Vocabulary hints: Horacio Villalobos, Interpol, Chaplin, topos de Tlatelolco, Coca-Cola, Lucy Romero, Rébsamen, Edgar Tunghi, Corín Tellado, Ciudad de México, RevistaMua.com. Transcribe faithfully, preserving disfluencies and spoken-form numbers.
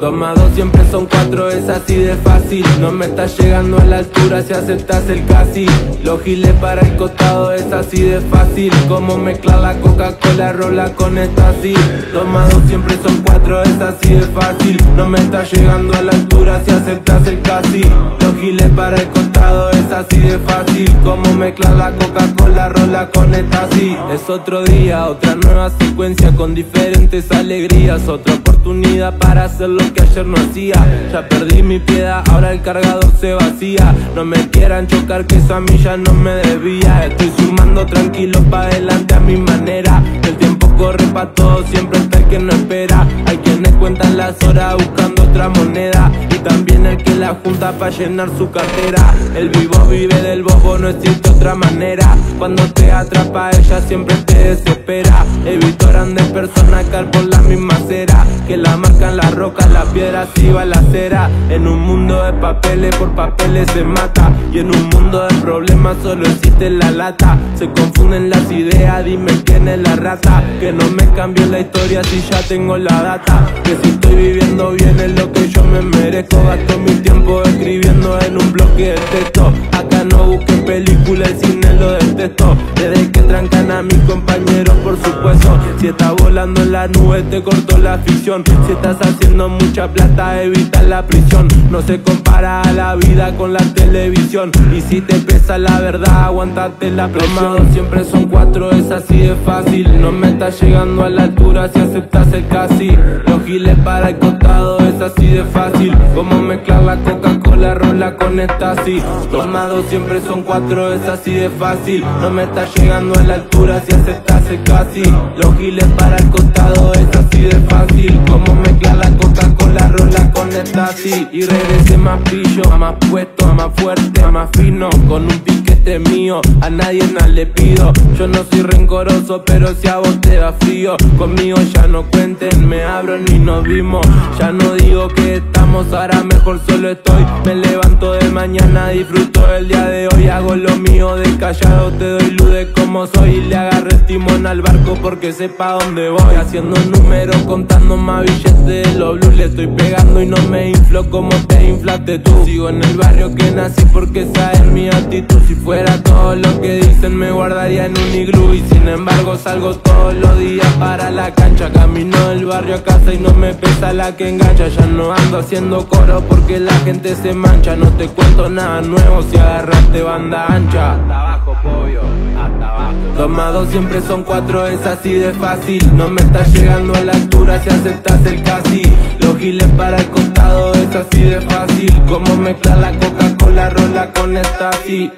Dos más dos siempre son cuatro, es así de fácil. No me estás llegando a la altura si aceptas el casi. Los giles para el costado, es así de fácil. Como mezclar la Coca-Cola, rola con éxtasis. Dos más dos siempre son cuatro, es así de fácil. No me estás llegando a la altura si aceptas el casi. Los giles para el costado, es así de fácil. Como mezclar la Coca-Cola, rola con éxtasis. Es otro día, otra nueva secuencia con diferentes alegrías. Otra oportunidad para hacerlo que ayer no hacía. Ya perdí mi piedad, ahora el cargador se vacía. No me quieran chocar que eso a mí ya no me debía. Estoy sumando tranquilo pa' adelante a mi manera. El tiempo corre pa' todos, siempre está el que no espera. Hay quienes cuentan las horas buscando otra moneda, y también el que la junta pa' llenar su cartera. El vivo vive del bobo, no existe otra manera. Cuando te atrapa ella siempre te desespera. Evito grandes personas caer por la misma acera, que la marcan las rocas, las piedras y balaceras. En un mundo de papeles, por papeles se mata. Y en un mundo de problemas solo existe la lata. Se confunden las ideas, dime quién es la rata. Que no me cambie la historia si ya tengo la data. Que si estoy viviendo bien es lo que yo me merezco. Gasto mi tiempo escribiendo en un bloque de texto. Acá no busquen películas, el cine lo detesto. Desde que trancan a mis compañeros por supuesto. Si estás volando en las nubes te corto la ficción. Si estás haciendo mucha plata evita la prisión. No se compara a la vida con la televisión. Y si te pesa la verdad aguantate la presión. Siempre son cuatro, es así de fácil. No me estás llegando a la altura si aceptas el casi. Los giles para el costado, es así de fácil. Como mezclar la Coca-Cola, rola con éxtasis. Dos más dos siempre son cuatro, es así de fácil. No me estás llegando a la altura si aceptas el casi. Los giles para el costado, es así de fácil. Como mezclar la Coca-Cola, rola con éxtasis. Y regresé más pillo, más puesto, más fuerte, más fino. Con un piquete mío, a nadie nada le pido. Yo no soy rencoroso, pero si a vos te da frío, conmigo ya no cuenten, me abro ni nos vimos. Ya no digo que estamos, ahora mejor solo estoy. Me levanto de mañana, disfruto del día de hoy. Hago lo mío de callado, te doy luz de cómo soy. Y le agarré el timón al barco porque sepa dónde voy. Haciendo números, contando más billetes de los blues. Le estoy pegando y no me inflo como te inflaste tú. Sigo en el barrio que nací porque esa es mi actitud. Si fuera todo lo que dicen me guardaría en un iglú. Y sin embargo salgo todos los días para la cancha. Camino del barrio a casa y no me pesa la que engancha. Ya no ando haciendo coro porque la gente se mancha. No te cuento nada nuevo si agarraste banda ancha. Hasta abajo, pollo, hasta abajo. Dos más dos siempre son cuatro, es así de fácil. No me estás llegando a la altura si aceptas el casi. Los giles para el costado, es así de fácil. Como mezclar la Coca-Cola, rola con éxtasis.